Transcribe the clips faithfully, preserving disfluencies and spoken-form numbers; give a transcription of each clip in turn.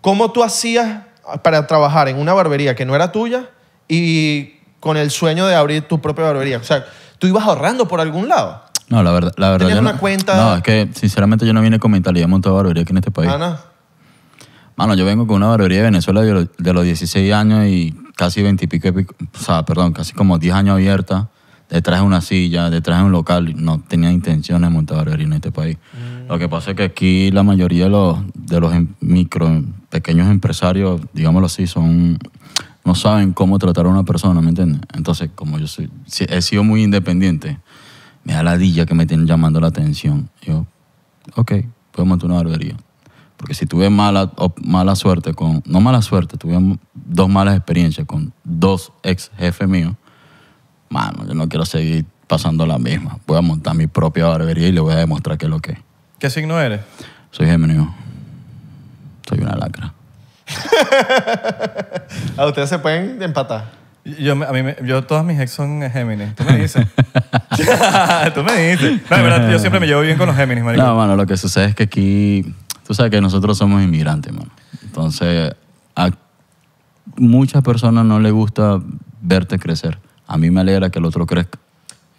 ¿Cómo tú hacías para trabajar en una barbería que no era tuya y con el sueño de abrir tu propia barbería? O sea, ¿tú ibas ahorrando por algún lado? No, la verdad, la verdad. ¿Tenías una no, cuenta? No, es que sinceramente yo no vine con mentalidad de montar barbería aquí en este país. Ah, no. Mano, yo vengo con una barbería de Venezuela de los, de los dieciséis años y casi veinte y pico, y pico, o sea, perdón, casi como diez años abierta, detrás de una silla, detrás de un local. No tenía intenciones de montar barbería en este país. Mm. Lo que pasa es que aquí la mayoría de los, de los micro, pequeños empresarios, digámoslo así, son... no saben cómo tratar a una persona, ¿me entiendes? Entonces, como yo soy, he sido muy independiente, me da ladilla que me tienen llamando la atención. Yo, ok, puedo montar una barbería. Porque si tuve mala, mala suerte con... No mala suerte, tuve dos malas experiencias con dos ex jefes míos. Mano, yo no quiero seguir pasando la misma. Voy a montar mi propia barbería y le voy a demostrar qué es lo que es. ¿Qué signo eres? Soy Géminis. Soy una lacra. A ustedes se pueden empatar. Yo, a mí, yo todas mis ex son Géminis. Tú me dices. Tú me dices. No, de verdad, yo siempre me llevo bien con los Géminis, marico. No, mano, lo que sucede es que aquí... Tú sabes que nosotros somos inmigrantes, mano. Entonces, a muchas personas no les gusta verte crecer. A mí me alegra que el otro crezca.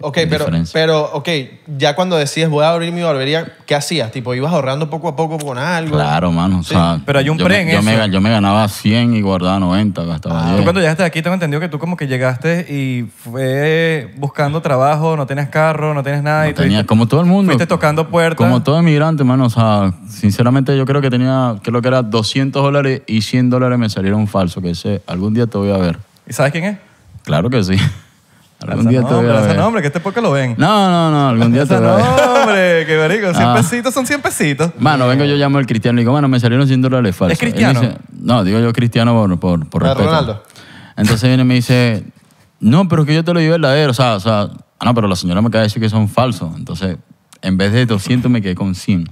Ok, pero, pero okay, ya cuando decides voy a abrir mi barbería, ¿qué hacías? Tipo, ¿ibas ahorrando poco a poco con algo? Claro, mano. Sí. O sea, pero hay un yo pre me, en yo eso. Me, yo me ganaba cien y guardaba noventa, gastaba diez. Tú cuando llegaste aquí, tengo entendido que tú como que llegaste y fue buscando trabajo, no tenías carro, no tenías nada. No y tenías, como todo el mundo. Fuiste tocando puertas. Como todo inmigrante, mano. O sea, sinceramente yo creo que tenía, creo que era doscientos dólares y cien dólares me salieron falsos. Que sé, algún día te voy a ver. ¿Y sabes quién es? Claro que sí. Algún día te voy a ver. Nombre, que este poco lo ven. No, no, no, algún día te voy a ver. Hombre, qué marico, cien pesitos son cien pesitos. Mano, vengo yo, llamo al Cristiano y digo, mano, me salieron cien dólares falsos. ¿Es Cristiano? Dice, no, digo yo Cristiano por, por, por respeto. Ronaldo. Entonces viene y me dice, no, pero es que yo te lo di verdadero. O sea, o sea, ah, no, pero la señora me acaba de decir que son falsos. Entonces, en vez de doscientos me quedé con cien.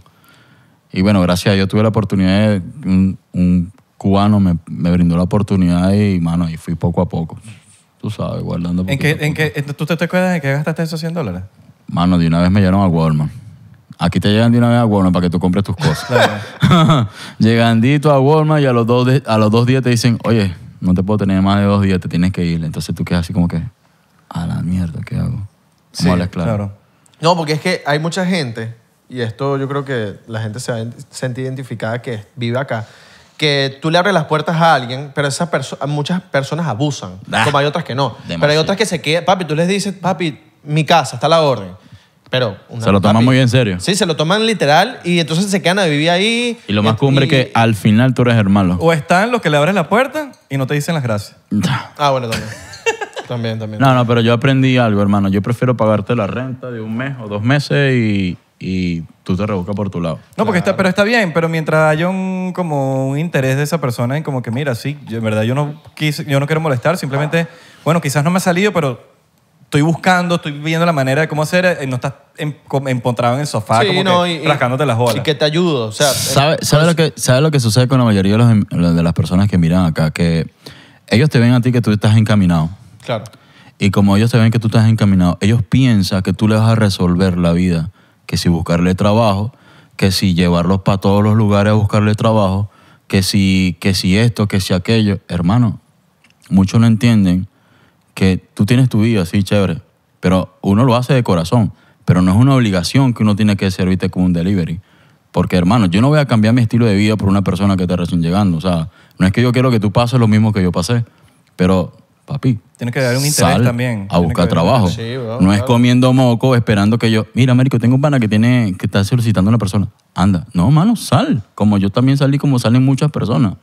Y bueno, gracias a Dios tuve la oportunidad de, un, un cubano me, me brindó la oportunidad y, mano, y fui poco a poco. Tú sabes, guardando... ¿En qué, ¿en qué, ¿Tú te acuerdas de que gastaste esos cien dólares? Mano, de una vez me llegaron a Walmart. Aquí te llegan de una vez a Walmart para que tú compres tus cosas. Claro. Llegandito a Walmart y a los, dos de, a los dos días te dicen, oye, no te puedo tener más de dos días, te tienes que ir. Entonces tú quedas así como que, a la mierda, ¿qué hago? Sí, claro. claro. No, porque es que hay mucha gente, y esto yo creo que la gente se va a sentir identificada que vive acá, que tú le abres las puertas a alguien, pero esas perso muchas personas abusan. Ah, como hay otras que no. Demasiado. Pero hay otras que se quedan. Papi, tú les dices, papi, mi casa, está a la orden. Pero una, se lo toman papi, muy en serio. Sí, se lo toman literal y entonces se quedan a vivir ahí. Y lo más cumbre es que al final tú eres el malo. O están los que le abres la puerta y no te dicen las gracias. Ah, bueno, también. también, también. No, no, pero yo aprendí algo, hermano. Yo prefiero pagarte la renta de un mes o dos meses y... y tú te rebuscas por tu lado. No, claro. Porque está, pero está bien, pero mientras haya un, como un interés de esa persona en como que, mira, sí, yo, en verdad yo no, quise, yo no quiero molestar, simplemente, bueno, quizás no me ha salido, pero estoy buscando, estoy viendo la manera de cómo hacer, no estás empotrado en el sofá, sí, como no, que y, rascándote las bolas. Sí, que te ayudo. O sea, ¿Sabes sabe lo, que, sabe lo que sucede con la mayoría de, los, de las personas que miran acá? Que ellos te ven a ti que tú estás encaminado. Claro. Y como ellos te ven que tú estás encaminado, ellos piensan que tú les vas a resolver la vida. Que si buscarle trabajo, que si llevarlos para todos los lugares a buscarle trabajo, que si, que si esto, que si aquello. Hermano, muchos no entienden que tú tienes tu vida, sí, chévere, pero uno lo hace de corazón, pero no es una obligación que uno tiene que servirte con un delivery. Porque, hermano, yo no voy a cambiar mi estilo de vida por una persona que está recién llegando. O sea, no es que yo quiero que tú pases lo mismo que yo pasé, pero... Papi, tienes que dar un interés sal también. A buscar trabajo. Sí, bro, no claro. Es comiendo moco esperando que yo... Mira, marico, tengo un pana que tiene que está solicitando a una persona. Anda. No, mano, sal. Como yo también salí, como salen muchas personas.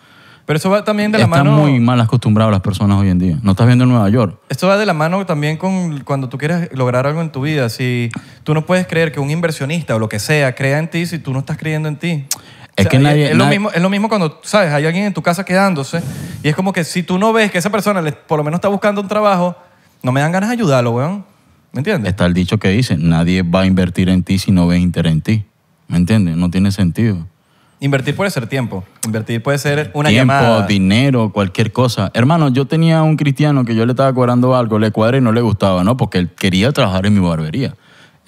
Pero eso va también de la Están mano... Están muy mal acostumbradas las personas hoy en día. No estás viendo en Nueva York. Esto va de la mano también con cuando tú quieres lograr algo en tu vida. Si tú no puedes creer que un inversionista o lo que sea crea en ti si tú no estás creyendo en ti. Es, o sea, que nadie, es, es, nadie... Lo mismo, es lo mismo cuando, ¿sabes? Hay alguien en tu casa quedándose y es como que si tú no ves que esa persona le, por lo menos está buscando un trabajo, no me dan ganas de ayudarlo, weón. ¿Me entiendes? Está el dicho que dice, nadie va a invertir en ti si no ves interés en ti. ¿Me entiendes? No tiene sentido. Invertir puede ser tiempo. Invertir puede ser una tiempo, llamada. Tiempo, dinero, cualquier cosa. Hermano, yo tenía un cristiano que yo le estaba cobrando algo, le cuadré y no le gustaba, ¿no? Porque él quería trabajar en mi barbería.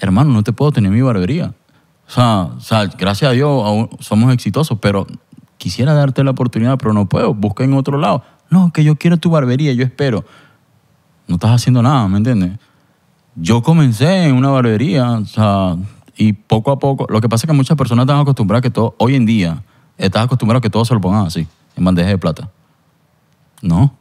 Hermano, no te puedo tener mi barbería. O sea, o sea, gracias a Dios somos exitosos, pero quisiera darte la oportunidad, pero no puedo, busca en otro lado. No, que yo quiero tu barbería, yo espero. No estás haciendo nada, ¿me entiendes? Yo comencé en una barbería, o sea, y poco a poco. Lo que pasa es que muchas personas están acostumbradas que todo, hoy en día, estás acostumbrado a que todo se lo pongan así, en bandeja de plata. No.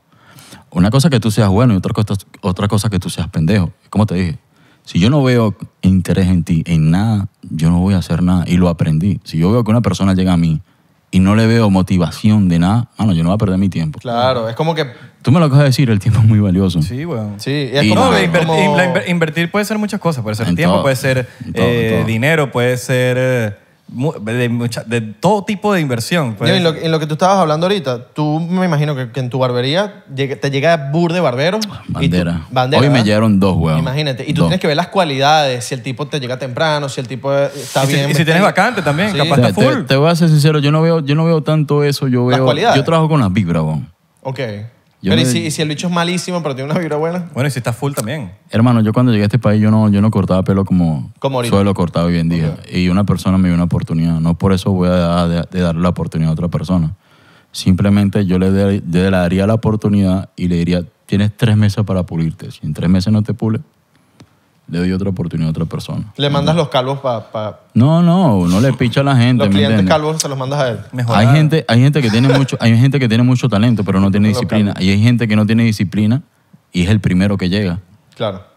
Una cosa es que tú seas bueno y otra cosa, otra cosa es que tú seas pendejo. Como te dije, si yo no veo interés en ti, en nada, yo no voy a hacer nada. Y lo aprendí. Si yo veo que una persona llega a mí y no le veo motivación de nada, mano, yo no voy a perder mi tiempo. Claro, es como que... Tú me lo acabas de decir, el tiempo es muy valioso. Sí, bueno. Sí, es y como... No, inver como... Inver invertir puede ser muchas cosas. Puede ser en tiempo, todo, puede ser en todo, eh, en todo. dinero, puede ser... Eh... De, mucha, de todo tipo de inversión. Pues. Yo, en, lo, en lo que tú estabas hablando ahorita, tú me imagino que, que en tu barbería te llega bur de barberos. Bandera. Y tú, bandera. Hoy me llegaron dos, weón. Imagínate. Y tú dos. Tienes que ver las cualidades, si el tipo te llega temprano, si el tipo está y bien. Si, y si tienes vacante también, sí. capaz te, está full. Te, te voy a ser sincero, yo no veo, yo no veo tanto eso. Yo veo, las cualidades. Yo trabajo con las vibras, weón. Ok. Yo pero me... y, si, y si el bicho es malísimo, pero tiene una vibra buena. Bueno, y si está full también. Hermano, yo cuando llegué a este país, yo no, yo no cortaba pelo como, como suelo cortar hoy en día. Okay. Y una persona me dio una oportunidad. No por eso voy a dar, de, de darle la oportunidad a otra persona. Simplemente yo le, de, le daría la oportunidad y le diría, tienes tres meses para pulirte. Si en tres meses no te pules, le doy otra oportunidad a otra persona. ¿Le mandas no. los calvos para...? Pa... No, no, no le picha a la gente. Los clientes entiendes? calvos se los mandas a él. Mejorada. Hay gente, hay gente que tiene mucho, hay gente que tiene mucho talento, pero no tiene disciplina. Y hay gente que no tiene disciplina y es el primero que llega. Claro.